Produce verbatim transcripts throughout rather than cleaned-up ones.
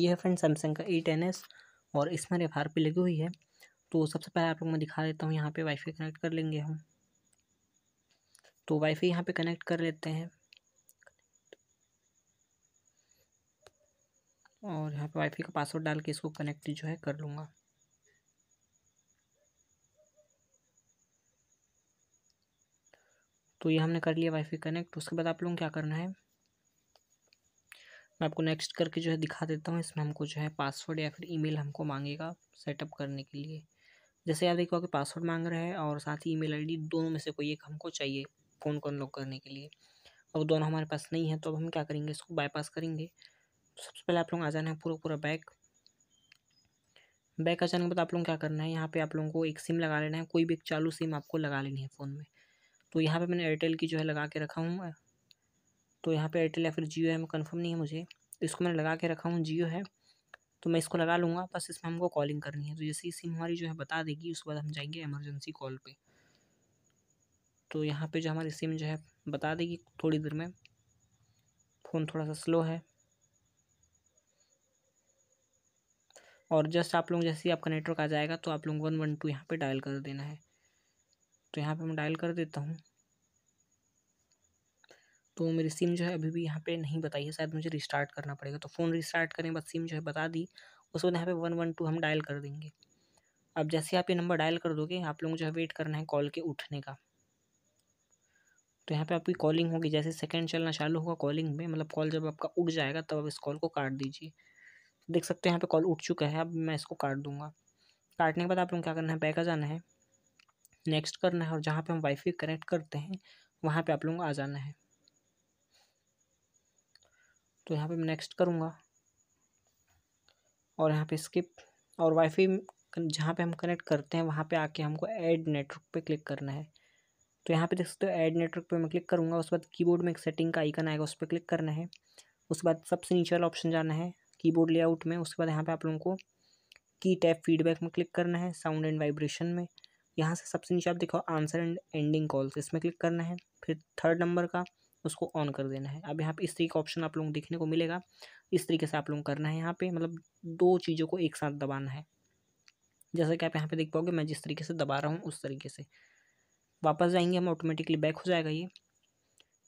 ये है friend Samsung का ए टेन एस और इसमें एफ आर पी लगी हुई है। तो सबसे पहले आप लोग मैं दिखा देता हूँ, यहाँ पे वाईफाई कनेक्ट कर लेंगे हम। तो वाईफाई यहाँ पे कनेक्ट कर लेते हैं और यहाँ पे वाईफाई का पासवर्ड डाल के इसको कनेक्ट जो है कर लूँगा। तो ये हमने कर लिया वाईफाई कनेक्ट। उसके बाद आप लोगों को क्या करना है, मैं आपको नेक्स्ट करके जो है दिखा देता हूँ। इसमें हमको जो है पासवर्ड या फिर ईमेल हमको मांगेगा सेटअप करने के लिए। जैसे आप देखो कि पासवर्ड मांग रहा है और साथ ही ईमेल आईडी, दोनों में से कोई एक हमको चाहिए फ़ोन को अनलॉक करने के लिए। अब दोनों हमारे पास नहीं है, तो अब हम क्या करेंगे, इसको बाईपास करेंगे। सबसे पहले आप लोग आ जाना है पूरा पूरा बैक बैक आ जाने के बाद आप लोग क्या करना है, यहाँ पर आप लोगों को एक सिम लगा लेना है, कोई भी एक चालू सिम आपको लगा लेनी है फ़ोन में। तो यहाँ पे मैंने एयरटेल की जो है लगा के रखा हूँ। तो यहाँ पे एयरटेल या फिर जियो है, मैं कंफर्म नहीं है मुझे, इसको मैंने लगा के रखा हूँ, जियो है तो मैं इसको लगा लूँगा। बस इसमें हमको कॉलिंग करनी है, तो जैसे ही सिम हमारी जो है बता देगी उसके बाद हम जाएंगे इमरजेंसी कॉल पे। तो यहाँ पे जो हमारी सिम जो है बता देगी थोड़ी देर में। फ़ोन थोड़ा सा स्लो है और जस्ट आप लोग जैसे ही आपका नेटवर्क आ जाएगा तो आप लोग वन वन टू यहाँ पर डायल कर देना है। तो यहाँ पे मैं डायल कर देता हूँ। तो मेरी सिम जो है अभी भी यहाँ पे नहीं बताई है, शायद मुझे रिस्टार्ट करना पड़ेगा। तो फ़ोन रिस्टार्ट करने के बाद सिम जो है बता दी, उसके बाद यहाँ पे वन वन टू हम डायल कर देंगे। अब जैसे आप ये नंबर डायल कर दोगे, आप लोगों को जो है वेट करना है कॉल के उठने का। तो यहाँ पे आपकी कॉलिंग होगी, जैसे सेकेंड चलना चालू होगा कॉलिंग में, मतलब कॉल जब आपका उठ जाएगा तब आप इस कॉल को काट दीजिए। देख सकते हैं यहाँ पर कॉल उठ चुका है, अब मैं इसको काट दूँगा। काटने के बाद आप लोगों को क्या करना है, बैक आ जाना है, नेक्स्ट करना है और जहाँ पे हम वाईफाई कनेक्ट करते हैं वहाँ पे आप लोगों को आ जाना है। तो यहाँ पे मैं नेक्स्ट करूँगा और यहाँ पे स्किप, और वाईफाई जहाँ पे हम कनेक्ट करते हैं वहाँ पे आके हमको ऐड नेटवर्क पे क्लिक करना है। तो यहाँ पे देख सकते हो ऐड नेटवर्क पे मैं क्लिक करूँगा। उसके बाद कीबोर्ड में एक सेटिंग का आइकन आएगा, उस पर क्लिक करना है। उसके बाद सबसे नीचे वाला ऑप्शन जाना है कीबोर्ड लेआउट में। उसके बाद यहाँ पर आप लोगों को की टैब फीडबैक में क्लिक करना है, साउंड एंड वाइब्रेशन में। यहाँ से सबसे नीचे आप देखो आंसर एंड एंडिंग कॉल्स, इसमें क्लिक करना है। फिर थर्ड नंबर का उसको ऑन कर देना है। अब यहाँ पे इस तरीके का ऑप्शन आप लोगों को देखने को मिलेगा। इस तरीके से आप लोगों को करना है, यहाँ पे मतलब दो चीज़ों को एक साथ दबाना है। जैसा कि आप यहाँ पे देख पाओगे मैं जिस तरीके से दबा रहा हूँ उस तरीके से। वापस जाएंगे हम, ऑटोमेटिकली बैक हो जाएगा ये।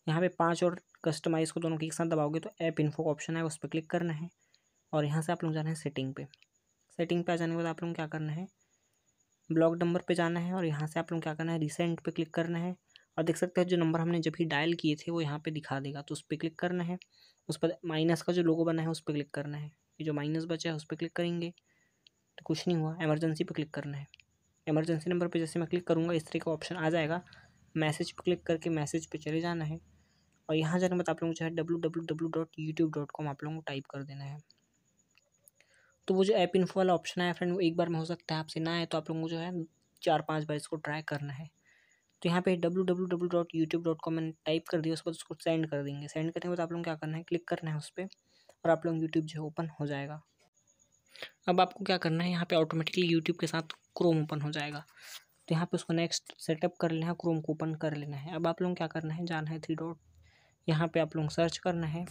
यहाँ पर पाँच और कस्टमाइज़ को दोनों के एक साथ दबाओगे तो ऐप इन्फो का ऑप्शन है, उस पर क्लिक करना है। और यहाँ से आप लोग जाना है सेटिंग पे। सेटिंग पे आ जाने के बाद आप लोग क्या करना है, ब्लॉक नंबर पे जाना है और यहाँ से आप लोग क्या करना है, रिसेंट पे क्लिक करना है। और देख सकते हैं जो नंबर हमने जब भी डायल किए थे वो यहाँ पे दिखा देगा, तो उस पर क्लिक करना है। उस पर माइनस का जो लोगो बना है उस पर क्लिक करना है, ये जो माइनस बचा है उस पर क्लिक करेंगे। तो कुछ नहीं हुआ, इमरजेंसी पे क्लिक करना है। इमरजेंसी नंबर पर जैसे मैं क्लिक करूँगा इस तरीके का ऑप्शन आ जाएगा। मैसेज पर क्लिक करके मैसेज पर चले जाना है और यहाँ जाने के बाद आप लोगों को जो है W W W dot YouTube dot com आप लोगों को टाइप कर देना है। तो वो जो ऐप इन्फो वाला ऑप्शन आया फ्रेंड, वो एक बार में हो सकता है आपसे ना आए, तो आप लोगों को जो है चार पांच बार इसको ट्राई करना है। तो यहाँ पे W W W dot YouTube dot com मैंने टाइप कर दिया, उसके बाद उसको सेंड कर देंगे। सेंड करने के बाद आप लोगों को क्या करना है, क्लिक करना है उस पर और आप लोग यूट्यूब जो है ओपन हो जाएगा। अब आपको क्या करना है, यहाँ पर ऑटोमेटिकली यूट्यूब के साथ क्रोम ओपन हो जाएगा। तो यहाँ पर उसको नेक्स्ट सेटअप कर लेना है, क्रोम को ओपन कर लेना है। अब आप लोगों को क्या करना है, जाना है थ्री डॉट, यहाँ पर आप लोगों को सर्च करना है।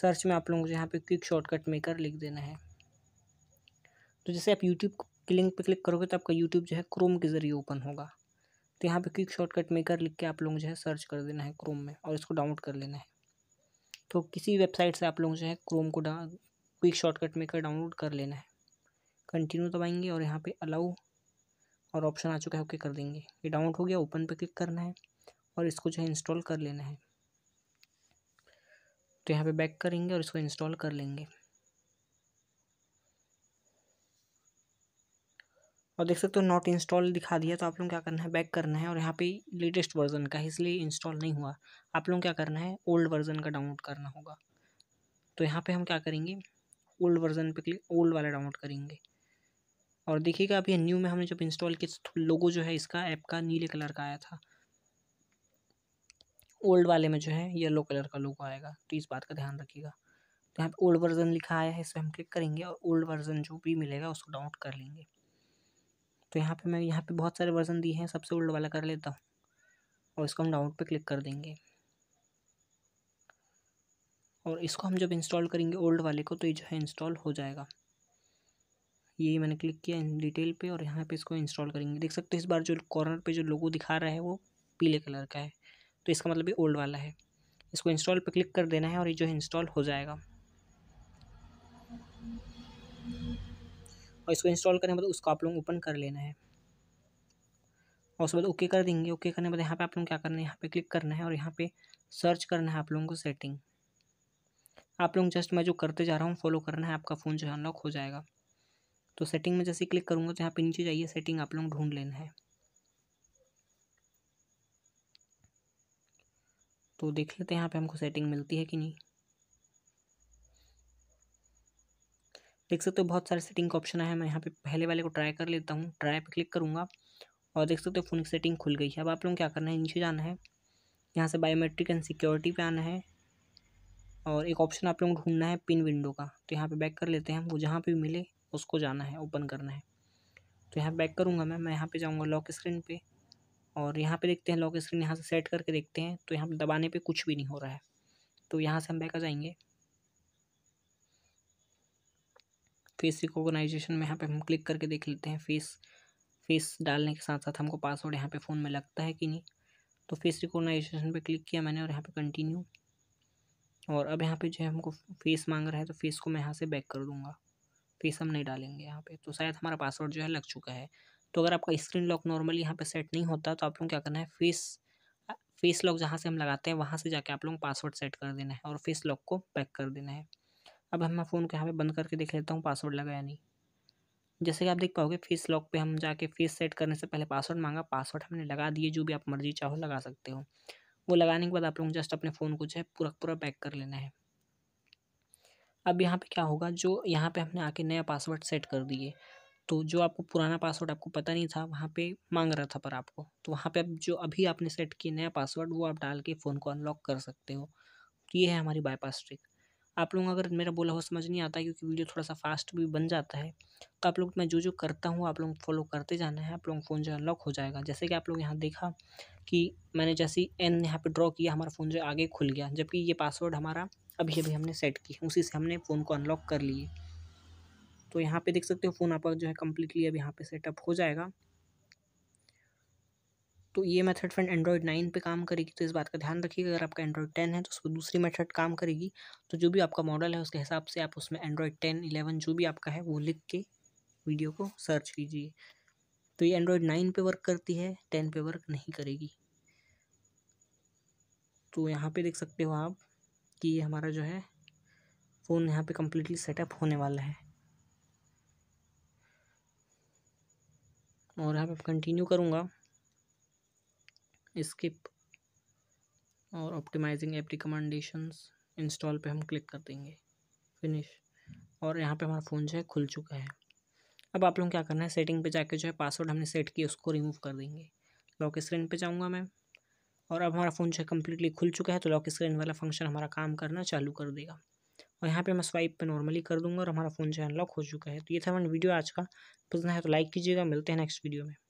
सर्च में आप लोगों को यहाँ पे क्विक शॉर्टकट मेकर लिख देना है। तो जैसे आप यूट्यूब के लिंक पे क्लिक करोगे तो आपका यूट्यूब जो है क्रोम के ज़रिए ओपन होगा। तो यहाँ पे क्विक शॉर्टकट मेकर लिख के आप लोगों को जो है सर्च कर देना है क्रोम में और इसको डाउनलोड कर लेना है। तो किसी वेबसाइट से आप लोगों जो है क्रोम को क्विक शॉर्टकट मेकर डाउनलोड कर लेना है। कंटिन्यू दबाएंगे और यहाँ पर अलाउ और ऑप्शन आ चुका है, ओके कर देंगे। ये डाउनलोड हो गया, ओपन पर क्लिक करना है और इसको जो है इंस्टॉल कर लेना है। तो यहाँ पे बैक करेंगे और इसको इंस्टॉल कर लेंगे। और देख सकते हो नॉट इंस्टॉल दिखा दिया, तो आप लोग क्या करना है, बैक करना है। और यहाँ पे लेटेस्ट वर्जन का है इसलिए इंस्टॉल नहीं हुआ, आप लोग क्या करना है, ओल्ड वर्जन का डाउनलोड करना होगा। तो यहाँ पे हम क्या करेंगे, ओल्ड वर्जन पे क्लिक, ओल्ड वाला डाउनलोड करेंगे। और देखिएगा अब ये न्यू में हमने जब इंस्टॉल किया, लोगो जो है इसका ऐप का नीले कलर का आया था, ओल्ड वाले में जो है येलो कलर का लोगो आएगा, तो इस बात का ध्यान रखिएगा। तो यहाँ पे ओल्ड वर्जन लिखा आया है, इस पर हम क्लिक करेंगे और ओल्ड वर्जन जो भी मिलेगा उसको डाउनलोड कर लेंगे। तो यहाँ पे मैं यहाँ पे बहुत सारे वर्जन दिए हैं, सबसे ओल्ड वाला कर लेता हूँ और इसको हम डाउनलोड पे क्लिक कर देंगे। और इसको हम जब इंस्टॉल करेंगे ओल्ड वाले को तो ये जो है इंस्टॉल हो जाएगा। यही मैंने क्लिक किया इन डिटेल पे और यहाँ पे इसको इंस्टॉल करेंगे। देख सकते हो इस बार जो कॉर्नर पे जो लोगो दिखा रहा है वो पीले कलर का है, तो इसका मतलब ये ओल्ड वाला है। इसको इंस्टॉल पे क्लिक कर देना है और ये जो है इंस्टॉल हो जाएगा। और इसको इंस्टॉल करने के बाद उसको आप लोग ओपन कर लेना है और उसके बाद ओके कर देंगे। ओके करने के बाद यहाँ पे आप लोग क्या करना है, यहाँ पे क्लिक करना है और यहाँ पे सर्च करना है आप लोगों को सेटिंग। आप लोग जस्ट मैं जो करते जा रहा हूँ फॉलो करना है, आपका फ़ोन जो है अनलॉक हो जाएगा। तो सेटिंग में जैसे क्लिक करूँगा तो यहाँ पे नीचे जाइए, सेटिंग आप लोग ढूंढ लेना है। तो देख लेते हैं यहाँ पे हमको सेटिंग मिलती है कि नहीं। देख सकते हो बहुत सारे सेटिंग का ऑप्शन है। मैं यहाँ पे पहले वाले को ट्राई कर लेता हूँ, ट्राई पे क्लिक करूँगा और देख सकते हो फ़ोन की सेटिंग खुल गई है। अब आप लोग क्या करना है, नीचे जाना है, यहाँ से बायोमेट्रिक एंड सिक्योरिटी पे आना है और एक ऑप्शन आप लोग ढूंढना है पिन विंडो का। तो यहाँ पे बैक कर लेते हैं, हमको जहाँ पे भी मिले उसको जाना है, ओपन करना है। तो यहाँ बैक करूँगा मैं मैं यहाँ पे जाऊँगा लॉक स्क्रीन पे और यहाँ पे देखते हैं लॉक स्क्रीन, यहाँ से सेट करके देखते हैं। तो यहाँ पे दबाने पे कुछ भी नहीं हो रहा है, तो यहाँ से हम बैक आ जाएंगे। फेस रिकॉग्नाइजेशन में यहाँ पे हम क्लिक करके देख लेते हैं। फेस फेस डालने के साथ साथ हमको पासवर्ड यहाँ पे फ़ोन में लगता है कि नहीं। तो फेस रिकॉग्नाइजेशन पे क्लिक किया मैंने और यहाँ पे कंटिन्यू, और अब यहाँ पे जो है हमको फेस मांग रहा है, तो फेस को मैं यहाँ से बैक कर दूँगा। फेस हम नहीं डालेंगे यहाँ पे, तो शायद हमारा पासवर्ड जो है लग चुका है। तो अगर आपका स्क्रीन लॉक नॉर्मली यहाँ पे सेट नहीं होता तो आप लोग क्या करना है, फेस फेस लॉक जहाँ से हम लगाते हैं वहाँ से जाके आप लोग पासवर्ड सेट कर देना है और फेस लॉक को बैक कर देना है। अब हम फ़ोन को यहाँ पे बंद करके देख लेता हूँ पासवर्ड लगा या नहीं। जैसे कि आप देख पाओगे फेस लॉक पे हम जाके फेस सेट करने से पहले पासवर्ड मांगा, पासवर्ड हमने लगा दिए, जो भी आप मर्जी चाहो लगा सकते हो। वो लगाने के बाद आप लोग जस्ट अपने फ़ोन को जो है पूरा पूरा बैक कर लेना है। अब यहाँ पे क्या होगा, जो यहाँ पे हमने आके नया पासवर्ड सेट कर दिए, तो जो आपको पुराना पासवर्ड आपको पता नहीं था वहाँ पे मांग रहा था पर आपको, तो वहाँ पे अब जो अभी आपने सेट किया नया पासवर्ड वो आप डाल के फ़ोन को अनलॉक कर सकते हो। तो ये है हमारी बाईपास ट्रिक। आप लोगों को अगर मेरा बोला हुआ समझ नहीं आता, क्योंकि वीडियो थोड़ा सा फास्ट भी बन जाता है, तो आप लोग मैं जो जो करता हूँ आप लोग फॉलो करते जाना है, आप लोगों का फ़ोन जो अनलॉक हो जाएगा। जैसे कि आप लोग यहाँ देखा कि मैंने जैसे एन यहाँ पे ड्रॉ किया, हमारा फ़ोन जो आगे खुल गया, जबकि ये पासवर्ड हमारा अभी अभी हमने सेट किया, उसी से हमने फ़ोन को अनलॉक कर लिए। तो यहाँ पे देख सकते हो फ़ोन आपका जो है कम्प्लीटली अब यहाँ पे सेटअप हो जाएगा। तो ये मेथड फ्रेंड एंड्रॉयड नाइन पे काम करेगी, तो इस बात का ध्यान रखिएगा। अगर आपका एंड्रॉयड टेन है तो उसको दूसरी मेथड काम करेगी। तो जो भी आपका मॉडल है उसके हिसाब से आप उसमें एंड्रॉयड टेन इलेवन जो भी आपका है वो लिख के वीडियो को सर्च कीजिए। तो ये एंड्रॉयड नाइन पे वर्क करती है, टेन पे वर्क नहीं करेगी। तो यहाँ पे देख सकते हो आप कि ये हमारा जो है फ़ोन यहाँ पे कम्प्लीटली सेटअप होने वाला है। और यहाँ पे कंटिन्यू करूँगा, स्किप और ऑप्टिमाइजिंग ऐप रिकमेंडेशंस, इंस्टॉल पे हम क्लिक कर देंगे, फिनिश, और यहाँ पे हमारा फ़ोन जो है खुल चुका है। अब आप लोग क्या करना है, सेटिंग पे जाके जो है पासवर्ड हमने सेट किया उसको रिमूव कर देंगे। लॉक स्क्रीन पे जाऊँगा मैं और अब हमारा फ़ोन जो है कम्प्लीटली खुल चुका है, तो लॉक स्क्रीन वाला फंक्शन हमारा काम करना चालू कर देगा। और यहाँ पे मैं स्वाइप पे नॉर्मली कर दूँगा और हमारा फ़ोन जो है अनलॉक हो चुका है। तो ये था हमारा वीडियो आज का, पसंद है तो लाइक कीजिएगा। मिलते हैं नेक्स्ट वीडियो में।